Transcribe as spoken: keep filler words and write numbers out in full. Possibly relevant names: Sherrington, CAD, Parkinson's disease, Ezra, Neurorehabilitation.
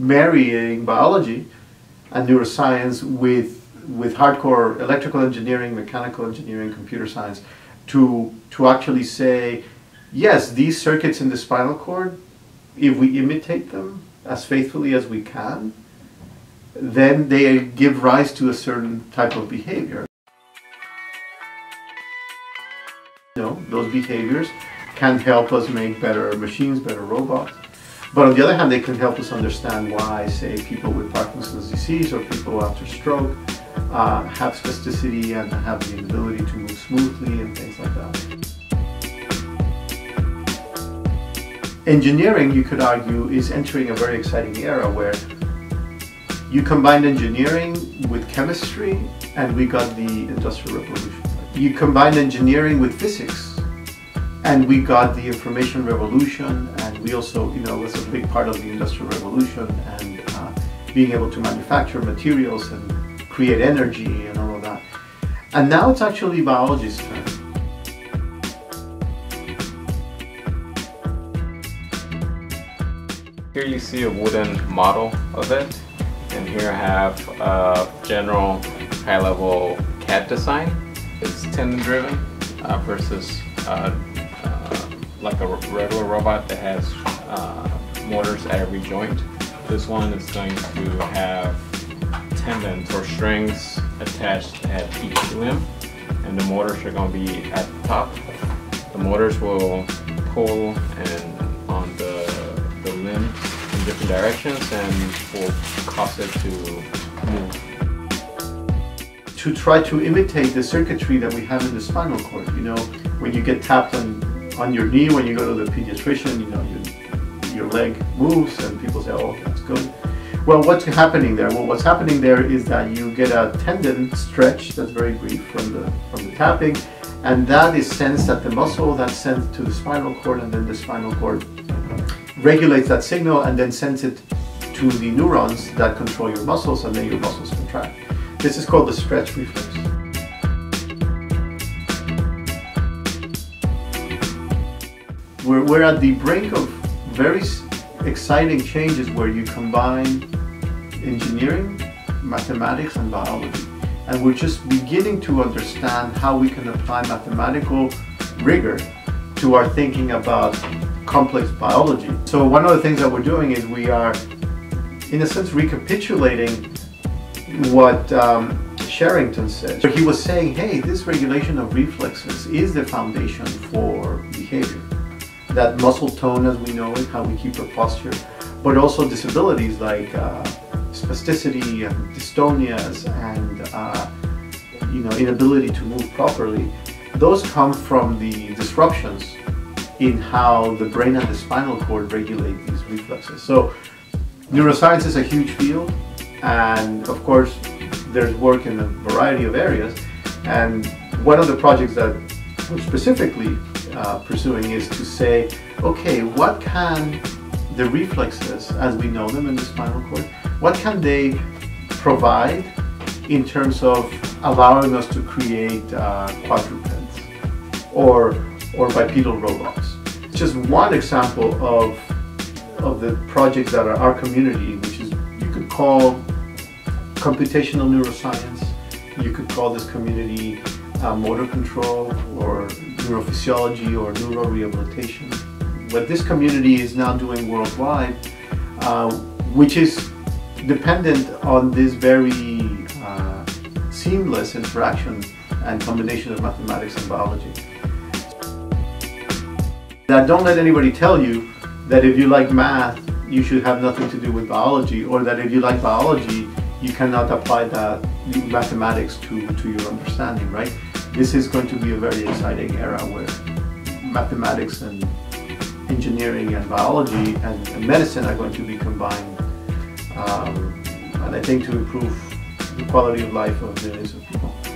marrying biology and neuroscience with with hardcore electrical engineering, mechanical engineering, computer science, to to actually say, yes, these circuits in the spinal cord, if we imitate them as faithfully as we can, then they give rise to a certain type of behavior. You know, those behaviors can help us make better machines, better robots. But on the other hand, they can help us understand why, say, people with Parkinson's disease or people after stroke uh, have spasticity and have the ability to move smoothly and things like that. Engineering, you could argue, is entering a very exciting era where you combined engineering with chemistry and we got the Industrial Revolution. You combined engineering with physics and we got the Information Revolution, and we also, you know, was a big part of the Industrial Revolution and uh, being able to manufacture materials and create energy and all of that. And now it's actually biology's turn. Here you see a wooden model of it. And here I have a general high-level C A D design. It's tendon-driven uh, versus uh, uh, like a regular robot that has uh, motors at every joint. This one is going to have tendons or strings attached at each limb, and the motors are going to be at the top. The motors will pull and on the, the limb in different directions and will cause it to move. To try to imitate the circuitry that we have in the spinal cord, you know, when you get tapped on, on your knee, when you go to the pediatrician, you know, you, your leg moves and people say, oh, that's good. Well, what's happening there? Well, what's happening there is that you get a tendon stretch that's very brief from the, from the tapping, and that is sensed at the muscle, that's sent to the spinal cord, and then the spinal cord regulates that signal and then sends it to the neurons that control your muscles, and then your muscles contract. This is called the stretch reflex. We're, we're at the brink of very exciting changes where you combine engineering, mathematics, and biology. And we're just beginning to understand how we can apply mathematical rigor to our thinking about complex biology. So one of the things that we're doing is we are, in a sense, recapitulating what um, Sherrington said. He was saying, hey, this regulation of reflexes is the foundation for behavior. That muscle tone as we know it, how we keep our posture, but also disabilities like uh, spasticity and dystonias and uh, you know, inability to move properly. Those come from the disruptions in how the brain and the spinal cord regulate these reflexes. So neuroscience is a huge field, and of course there's work in a variety of areas, and one of the projects that we're specifically uh, pursuing is to say, okay, what can the reflexes as we know them in the spinal cord, what can they provide in terms of allowing us to create uh, quadrupeds or or bipedal robots. It's just one example of, of the projects that are our community, which is, you could call computational neuroscience, you could call this community uh, motor control or neurophysiology or neurorehabilitation. What this community is now doing worldwide, uh, which is dependent on this very uh, seamless interaction and combination of mathematics and biology. Now, don't let anybody tell you that if you like math, you should have nothing to do with biology, or that if you like biology, you cannot apply that mathematics to, to your understanding, right? This is going to be a very exciting era where mathematics and engineering and biology and, and medicine are going to be combined, um, and I think to improve the quality of life of millions of people.